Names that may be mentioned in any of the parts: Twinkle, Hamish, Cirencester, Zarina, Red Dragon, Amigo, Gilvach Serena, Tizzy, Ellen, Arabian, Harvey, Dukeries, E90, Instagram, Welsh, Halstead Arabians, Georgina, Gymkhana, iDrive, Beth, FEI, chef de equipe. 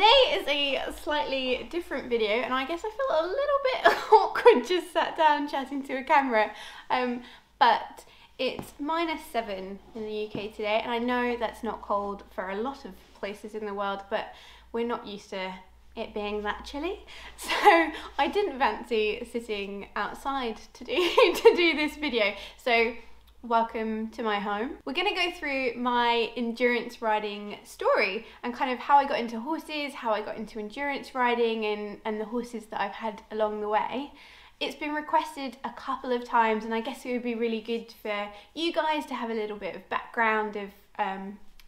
Today is a slightly different video, and I guess I feel a little bit awkward just sat down chatting to a camera, but it's -7 in the UK today, and I know that's not cold for a lot of places in the world, but we're not used to it being that chilly, so I didn't fancy sitting outside to do this video. So welcome to my home. We're going to go through my endurance riding story and kind of how I got into horses, how I got into endurance riding and the horses that I've had along the way. It's been requested a couple of times, and I guess it would be really good for you guys to have a little bit of background of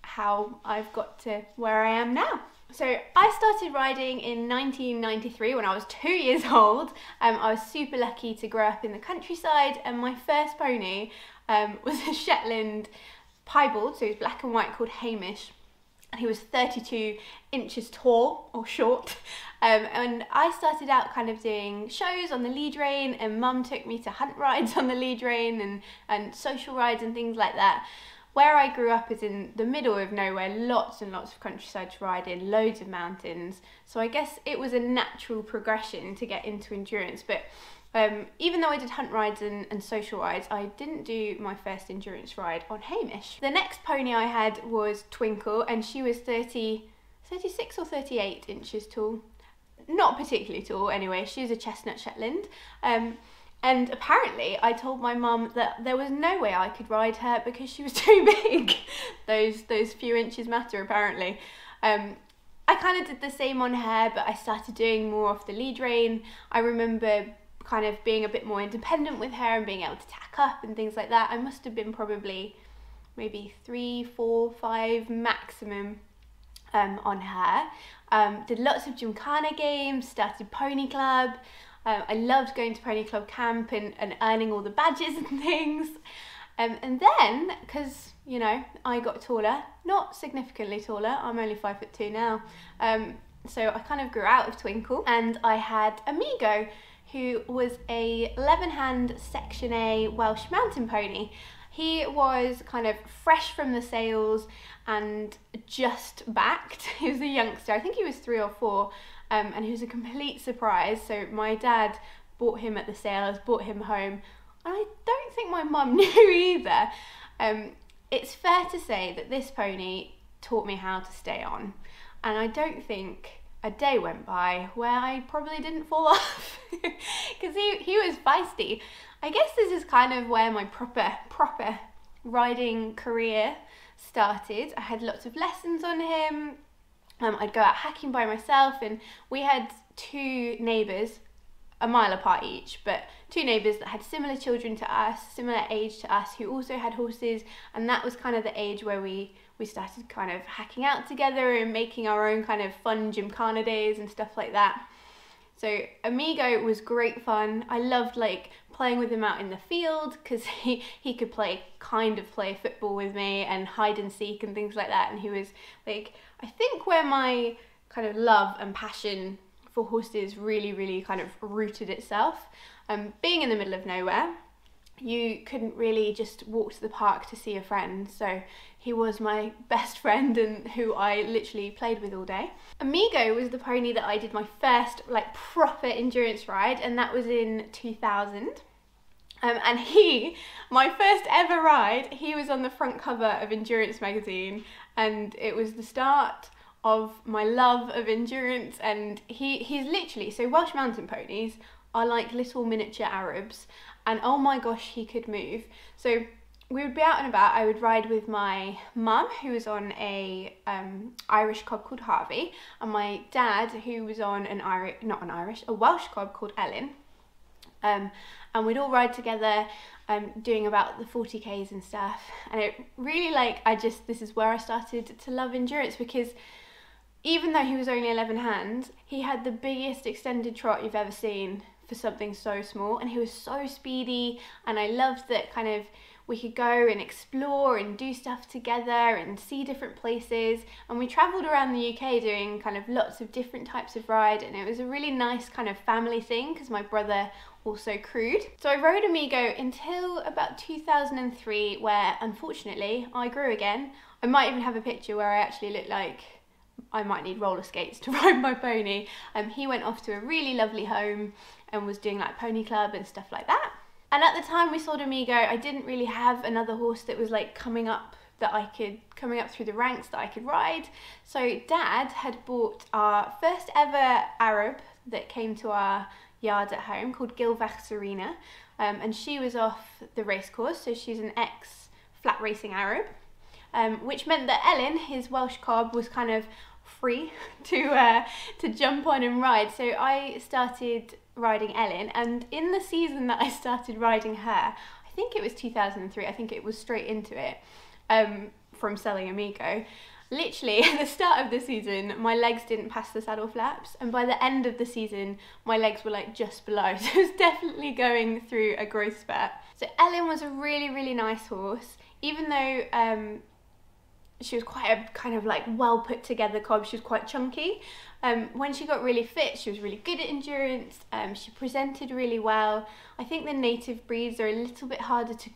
how I've got to where I am now. So I started riding in 1993 when I was 2 years old. I was super lucky to grow up in the countryside, and my first pony was a Shetland piebald, so he was black and white, called Hamish, and he was 32 inches tall, or short, and I started out kind of doing shows on the lead rein, and mum took me to hunt rides on the lead rein and social rides and things like that. Where I grew up is in the middle of nowhere, lots and lots of countryside to ride in, loads of mountains, so I guess it was a natural progression to get into endurance. But even though I did hunt rides and social rides, I didn't do my first endurance ride on Hamish. The next pony I had was Twinkle, and she was 36 or 38 inches tall. Not particularly tall anyway, she was a chestnut Shetland. And apparently I told my mum that there was no way I could ride her because she was too big. Those few inches matter, apparently. I kind of did the same on her, but I started doing more off the lead rein. I remember kind of being a bit more independent with her and being able to tack up and things like that. I must have been probably maybe 3, 4, 5 maximum on her. Did lots of gymkhana games, started pony club. I loved going to Pony Club camp and earning all the badges and things. And then, because, you know, I got taller, not significantly taller, I'm only 5'2" now. So I kind of grew out of Twinkle, and I had Amigo, who was a 11-hand Section A Welsh mountain pony. He was kind of fresh from the sales and just backed. He was a youngster, I think he was 3 or 4, and he was a complete surprise. So my dad bought him at the sales, brought him home, and I don't think my mum knew either. It's fair to say that this pony taught me how to stay on, and I don't think a day went by where I probably didn't fall off, because he was feisty. I guess this is kind of where my proper riding career started. I had lots of lessons on him. I'd go out hacking by myself, and we had 2 neighbours, a mile apart each, but 2 neighbours that had similar children to us, similar age to us, who also had horses, and that was kind of the age where we started kind of hacking out together and making our own kind of fun gymkhana days and stuff like that. So Amigo was great fun. I loved like playing with him out in the field, because he could kind of play football with me and hide and seek and things like that, and he was like, I think where my kind of love and passion for horses really kind of rooted itself. Being in the middle of nowhere, you couldn't really just walk to the park to see a friend, so he was my best friend and who I literally played with all day. Amigo was the pony that I did my first like proper endurance ride, and that was in 2000. And my first ever ride, he was on the front cover of Endurance magazine, and it was the start of my love of endurance. And he's literally, so Welsh mountain ponies are like little miniature Arabs, and oh my gosh, he could move. So we would be out and about, I would ride with my mum, who was on a Irish cob called Harvey, and my dad, who was on a Welsh cob called Ellen, and we'd all ride together, doing about the 40Ks and stuff. And it really, like, this is where I started to love endurance, because even though he was only 11 hands, he had the biggest extended trot you've ever seen for something so small, and he was so speedy, and I loved that kind of we could go and explore and do stuff together and see different places, and we travelled around the UK doing kind of lots of different types of ride, and it was a really nice kind of family thing because my brother also crewed. So I rode Amigo until about 2003, where unfortunately I grew again. I might even have a picture where I actually look like I might need roller skates to ride my pony. He went off to a really lovely home and was doing like pony club and stuff like that. And at the time we sold Amigo, I didn't really have another horse that was like coming up through the ranks that I could ride. So Dad had bought our first ever Arab that came to our yard at home, called Gilvach Serena, and she was off the race course, so she's an ex-flat racing Arab, which meant that Ellen, his Welsh cob, was kind of free to jump on and ride. So I started riding Ellen, and in the season that I started riding her, I think it was 2003, I think it was straight into it, from selling Amigo. Literally at the start of the season my legs didn't pass the saddle flaps, and by the end of the season my legs were like just below, so it was definitely going through a growth spurt. So Ellen was a really nice horse, even though she was quite a kind of like well put together cob, she was quite chunky. When she got really fit she was really good at endurance, she presented really well. I think the native breeds are a little bit harder to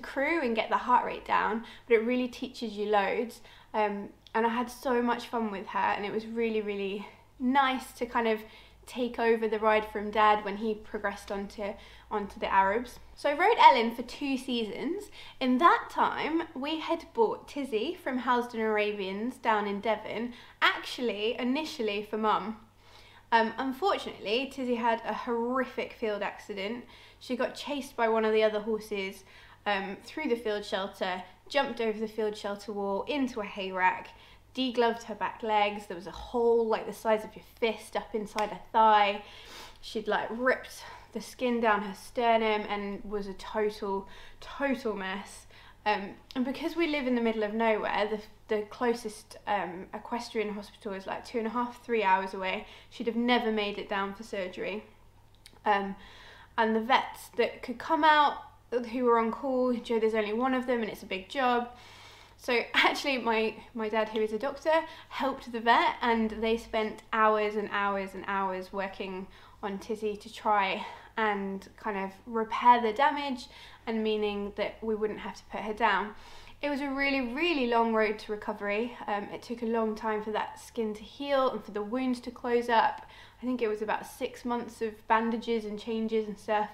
crew and get the heart rate down, but it really teaches you loads. And I had so much fun with her, and it was really nice to kind of take over the ride from Dad when he progressed onto the Arabs. So I rode Ellen for 2 seasons. In that time we had bought Tizzy from Halstead Arabians down in Devon, actually initially for Mum. Unfortunately Tizzy had a horrific field accident. She got chased by one of the other horses through the field shelter, jumped over the field shelter wall into a hay rack, degloved her back legs. There was a hole like the size of your fist up inside her thigh. She'd like ripped the skin down her sternum and was a total mess. And because we live in the middle of nowhere, the closest equestrian hospital is like 2.5–3 hours away. She'd have never made it down for surgery. And the vets that could come out who were on call, there's only one of them and it's a big job. So actually my dad, who is a doctor, helped the vet, and they spent hours and hours and hours working on Tizzy to try and kind of repair the damage, and meaning that we wouldn't have to put her down. It was a really long road to recovery. It took a long time for that skin to heal and for the wounds to close up. I think it was about 6 months of bandages and changes and stuff.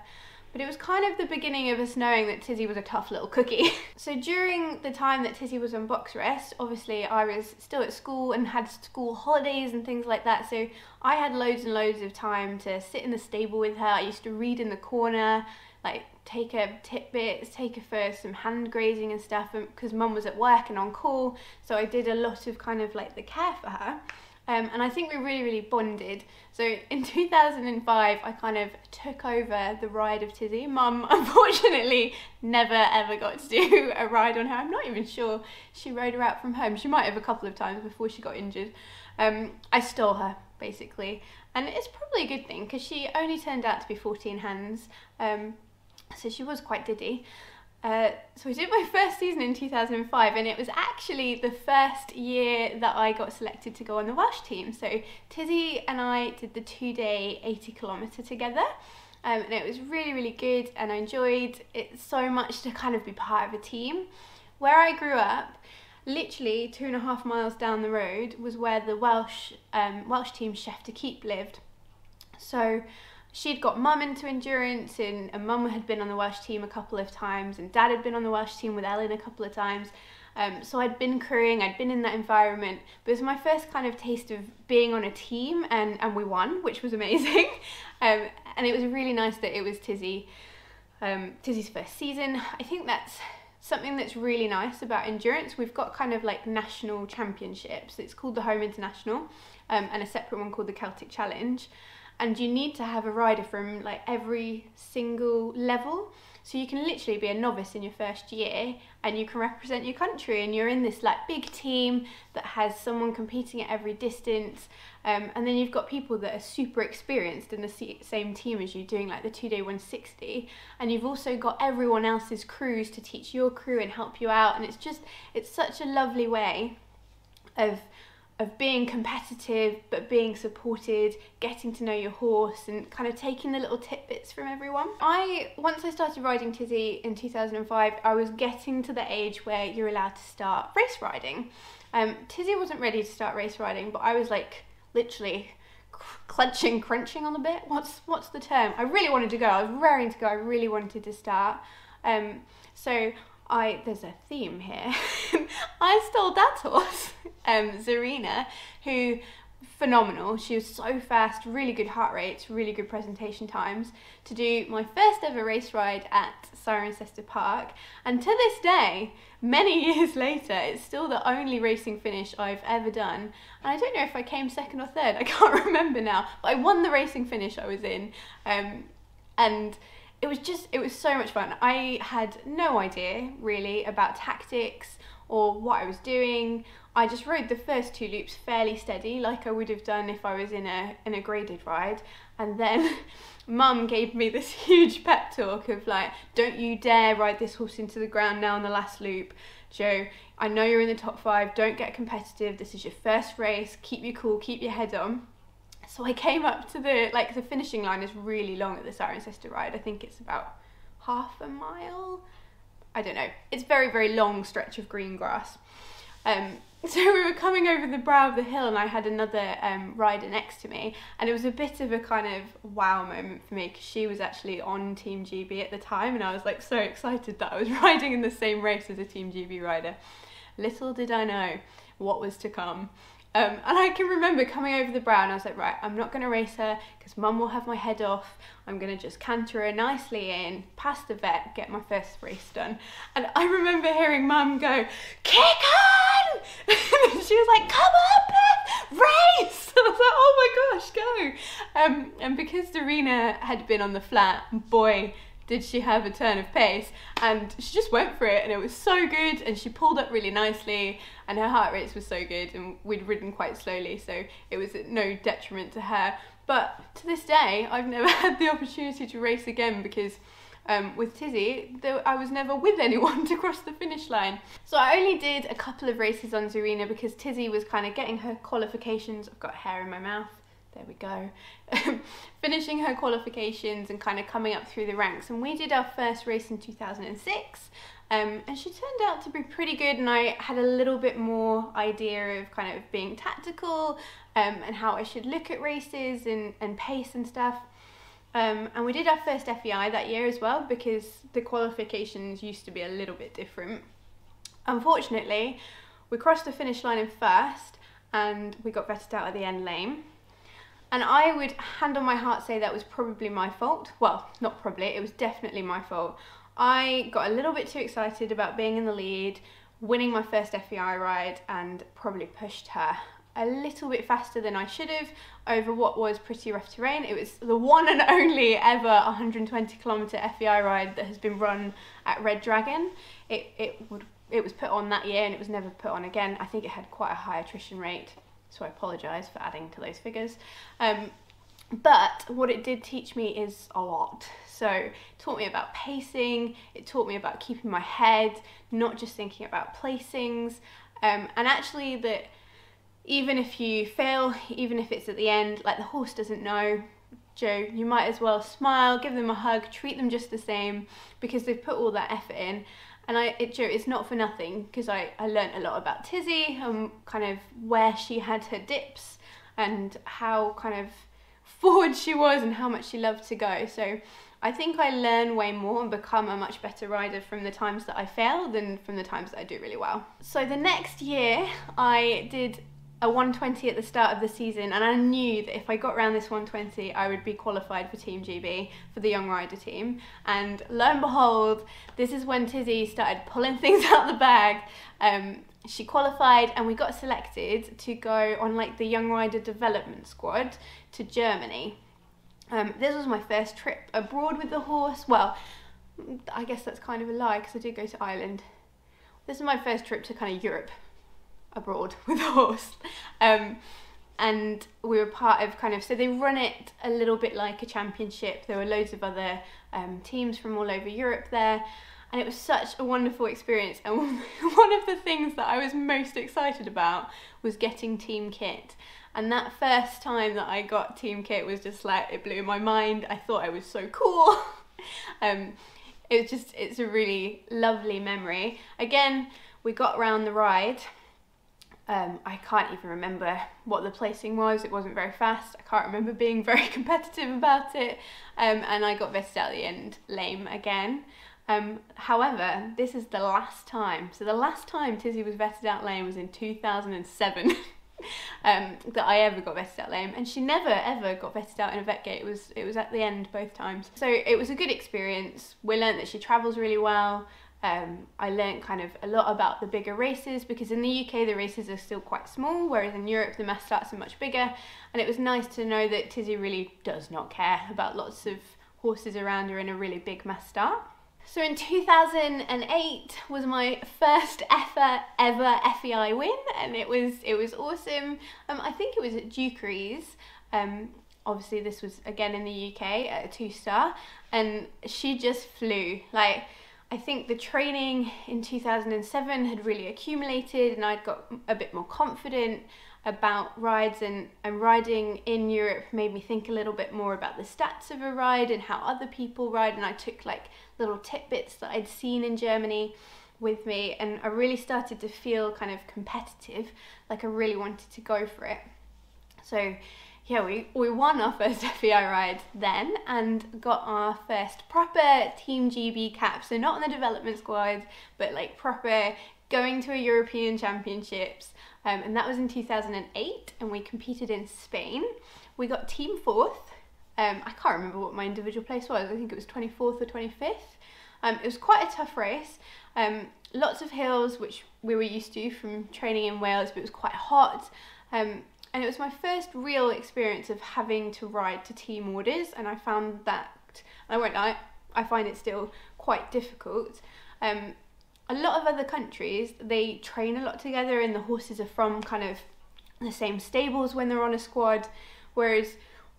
But it was kind of the beginning of us knowing that Tizzy was a tough little cookie. So during the time that Tizzy was on box rest, obviously I was still at school and had school holidays and things like that, so I had loads and loads of time to sit in the stable with her. I used to read in the corner, like take her tidbits, take her for some hand grazing and stuff, because Mum was at work and on call, so I did a lot of kind of like the care for her. And I think we really bonded. So in 2005 I kind of took over the ride of Tizzy. Mum unfortunately never ever got to do a ride on her. I'm not even sure she rode her out from home. She might have a couple of times before she got injured. I stole her basically, and it's probably a good thing because she only turned out to be 14 hands, so she was quite diddy. So I did my first season in 2005, and it was actually the first year that I got selected to go on the Welsh team. So Tizzy and I did the 2-day 80-kilometre together, and it was really good, and I enjoyed it so much to kind of be part of a team. Where I grew up, literally 2.5 miles down the road was where the Welsh team chef to keep lived. So she'd got Mum into endurance, and Mum had been on the Welsh team a couple of times, and Dad had been on the Welsh team with Ellen a couple of times. So I'd been crewing, I'd been in that environment, but it was my first kind of taste of being on a team, and we won, which was amazing. And it was really nice that it was Tizzy, Tizzy's first season. I think that's something that's really nice about endurance. We've got kind of like national championships. It's called the Home International, and a separate one called the Celtic Challenge. And you need to have a rider from like every single level, so you can literally be a novice in your first year and you can represent your country, and you're in this like big team that has someone competing at every distance, and then you've got people that are super experienced in the same team as you doing like the 2-day 160, and you've also got everyone else's crews to teach your crew and help you out, and it's such a lovely way of of being competitive but being supported, getting to know your horse and kind of taking the little tidbits from everyone. Once I started riding Tizzy in 2005, I was getting to the age where you're allowed to start race riding. Tizzy wasn't ready to start race riding, but I was like literally crunching on the bit. What's the term? I really wanted to go. I was raring to go. I really wanted to start. There's a theme here. I stole Dad's horse, Zarina, who, phenomenal. She was so fast, really good heart rates, really good presentation times, to do my first ever race ride at Cirencester Park. And to this day, many years later, it's still the only racing finish I've ever done. And I don't know if I came second or third, I can't remember now, but I won the racing finish I was in. And it was so much fun. I had no idea really about tactics or what I was doing. I just rode the first two loops fairly steady, like I would have done if I was in a graded ride. And then Mum gave me this huge pep talk of like, don't you dare ride this horse into the ground now on the last loop. Joe, I know you're in the top five, don't get competitive, this is your first race, keep you cool, keep your head on. So I came up to the finishing line is really long at the Cirencester ride. I think it's about half a mile. I don't know. It's a very, very long stretch of green grass. So we were coming over the brow of the hill and I had another rider next to me, and it was a bit of a kind of wow moment for me because she was actually on Team GB at the time, and I was like so excited that I was riding in the same race as a Team GB rider. Little did I know what was to come. And I can remember coming over the brow and I was like, right, I'm not going to race her because Mum will have my head off. I'm going to just canter her nicely in, pass the vet, get my first race done. And I remember hearing Mum go, kick on! And she was like, come on, Beth, race! And I was like, oh my gosh, go! And because Zarina had been on the flat, boy, did she have a turn of pace, and she just went for it, and it was so good, and she pulled up really nicely, and her heart rates were so good, and we'd ridden quite slowly, so it was no detriment to her. But to this day, I've never had the opportunity to race again because with Tizzy, I was never with anyone to cross the finish line. So I only did a couple of races on Zarina because Tizzy was kind of getting her qualifications. I've got hair in my mouth. There we go. Finishing her qualifications and kind of coming up through the ranks, and we did our first race in 2006, and she turned out to be pretty good, and I had a little bit more idea of kind of being tactical and how I should look at races and pace and stuff. And we did our first FEI that year as well because the qualifications used to be a little bit different. Unfortunately, we crossed the finish line in first and we got vetted out at the end lane. And I would, hand on my heart, say that was probably my fault. Well, not probably, it was definitely my fault. I got a little bit too excited about being in the lead, winning my first FEI ride, and probably pushed her a little bit faster than I should have over what was pretty rough terrain. It was the one and only ever 120-kilometre FEI ride that has been run at Red Dragon. It was put on that year and it was never put on again. I think it had quite a high attrition rate. So I apologise for adding to those figures. But what it did teach me is a lot. So it taught me about pacing, it taught me about keeping my head, not just thinking about placings, and actually that even if you fail, even if it's at the end, like the horse doesn't know, Joe, you might as well smile, give them a hug, treat them just the same, because they've put all that effort in. And it's not for nothing, because I learnt a lot about Tizzy and kind of where she had her dips and how kind of forward she was and how much she loved to go. So I think I learn way more and become a much better rider from the times that I fail than from the times that I do really well. So the next year I did a 120 at the start of the season, and I knew that if I got around this 120 I would be qualified for Team GB for the young rider team, and lo and behold, this is when Tizzy started pulling things out the bag. She qualified and we got selected to go on like the young rider development squad to Germany. This was my first trip abroad with the horse. Well, I guess that's kind of a lie because I did go to Ireland. This is my first trip to kind of Europe abroad with a horse, and we were part of kind of, so they run it a little bit like a championship. There were loads of other teams from all over Europe there, and it was such a wonderful experience, and one of the things that I was most excited about was getting team kit. And that first time that I got team kit was just like, it blew my mind. I thought I was so cool. It was just, it's a really lovely memory. Again, we got round the ride. I can't even remember what the placing was. It wasn't very fast. I can't remember being very competitive about it. And I got vetted at the end, lame again. However, this is the last time. So the last time Tizzy was vetted out lame was in 2007. That I ever got vetted out lame, and she never ever got vetted out in a vet gate. It was at the end both times. So it was a good experience. We learnt that she travels really well. I learnt kind of a lot about the bigger races, because in the UK the races are still quite small, whereas in Europe the mass starts are much bigger, and it was nice to know that Tizzy really does not care about lots of horses around her in a really big mass start. So in 2008 was my first ever FEI win, and it was awesome. I think it was at Dukeries. Obviously this was again in the UK at a 2-star, and she just flew. Like, I think the training in 2007 had really accumulated, and I'd got a bit more confident about rides, and riding in Europe made me think a little bit more about the stats of a ride and how other people ride, and I took like little tidbits that I'd seen in Germany with me, and I really started to feel kind of competitive, like I really wanted to go for it. So yeah, we won our first FEI ride then, and got our first proper Team GB cap, so not in the development squad, but like proper going to a European Championships, and that was in 2008, and we competed in Spain. We got team 4th, I can't remember what my individual place was, I think it was 24th or 25th. It was quite a tough race, lots of hills, which we were used to from training in Wales, but it was quite hot. And it was my first real experience of having to ride to team orders, and I found that, I won't lie, I find it still quite difficult. A lot of other countries, they train a lot together, and the horses are from kind of the same stables when they're on a squad, whereas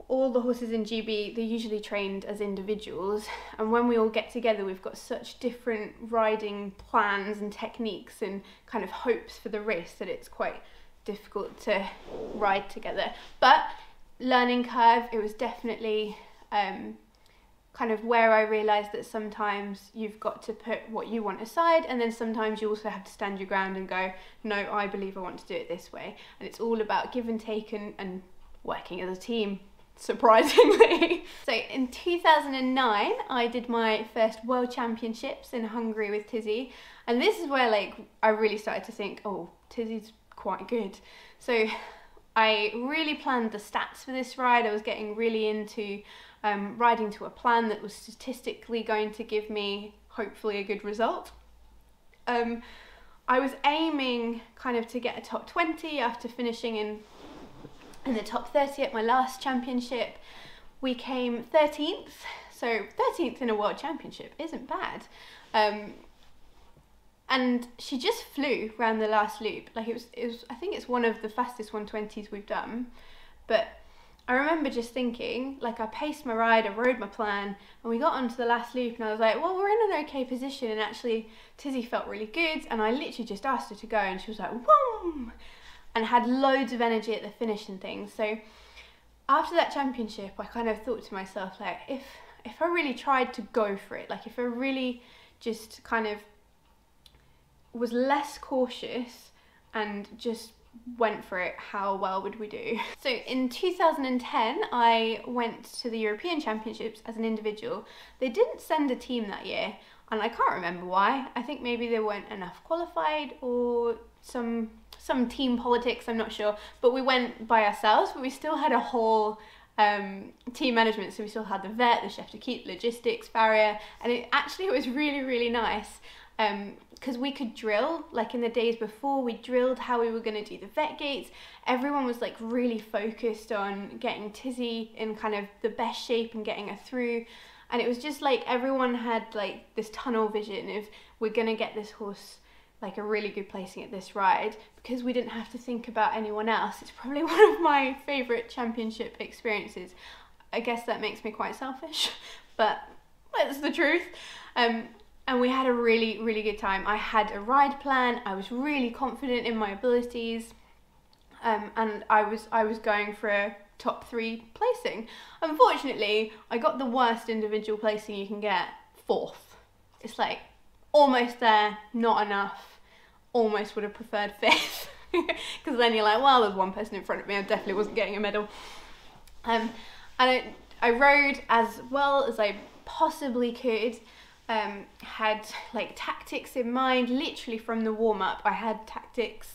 all the horses in GB, they're usually trained as individuals, and when we all get together we've got such different riding plans and techniques and kind of hopes for the race that it's quite difficult to ride together. But learning curve, it was definitely kind of where I realised that sometimes you've got to put what you want aside, and then sometimes you also have to stand your ground and go, no, I believe I want to do it this way, and it's all about give and take and working as a team, surprisingly. So in 2009 I did my first World Championships in Hungary with Tizzy, and this is where like I really started to think, oh, Tizzy's quite good. So I really planned the stats for this ride. I was getting really into riding to a plan that was statistically going to give me hopefully a good result. I was aiming kind of to get a top 20 after finishing in the top 30 at my last championship. We came 13th, so 13th in a world championship isn't bad. And she just flew round the last loop. Like it was, I think it's one of the fastest 120s we've done. But I remember just thinking, like, I paced my ride, I rode my plan, and we got onto the last loop, and I was like, well, we're in an okay position, and actually Tizzy felt really good, and I literally just asked her to go, and she was like, whoom, and had loads of energy at the finish and things. So after that championship, I kind of thought to myself, like, if I really tried to go for it, like if I really just kind of was less cautious and just went for it, how well would we do? So in 2010 I went to the European Championships as an individual. They didn't send a team that year, and I can't remember why. I think maybe there weren't enough qualified, or some team politics, I'm not sure, but we went by ourselves, but we still had a whole team management, so we still had the vet, the chef de keep, logistics, farrier, and it actually was really, really nice. Because we could drill, like in the days before, we drilled how we were going to do the vet gates. Everyone was like really focused on getting Tizzy in kind of the best shape and getting her through, and it was just like everyone had like this tunnel vision of, we're going to get this horse like a really good placing at this ride, because we didn't have to think about anyone else. It's probably one of my favourite championship experiences. I guess that makes me quite selfish, but that's the truth. and we had a really, really good time. I had a ride plan, I was really confident in my abilities, and I was going for a top 3 placing. Unfortunately, I got the worst individual placing you can get, 4th. It's like, almost there, not enough, almost would have preferred 5th. Because then you're like, well, there's one person in front of me, I definitely wasn't getting a medal. And I rode as well as I possibly could, had like tactics in mind, literally from the warm-up I had tactics,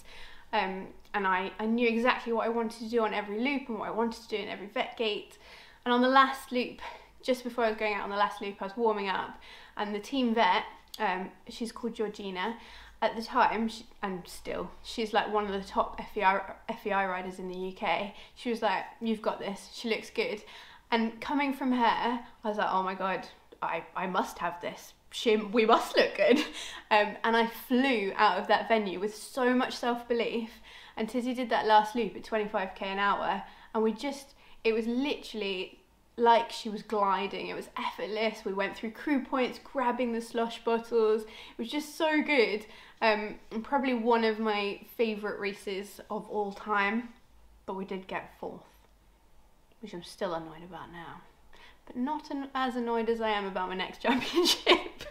and I knew exactly what I wanted to do on every loop and what I wanted to do in every vet gate. And on the last loop, just before I was going out on the last loop, I was warming up, and the team vet, she's called Georgina, at the time, and still, she's like one of the top FEI riders in the UK. She was like, you've got this, she looks good. And coming from her, I was like, oh my God, I must have this. We must look good. And I flew out of that venue with so much self-belief. And Tizzy did that last loop at 25k an hour. And we just, it was literally like she was gliding. It was effortless. We went through crew points, grabbing the slosh bottles. It was just so good. And probably one of my favourite races of all time. But we did get 4th, which I'm still annoyed about now. But not as annoyed as I am about my next championship.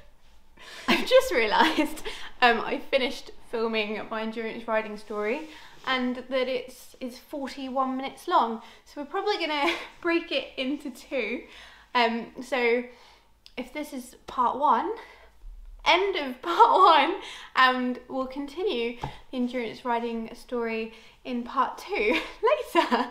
I've just realised I finished filming my endurance riding story, and that it's 41 minutes long. So we're probably gonna break it into 2. So if this is part 1, end of part 1, and we'll continue the endurance riding story in part 2 later.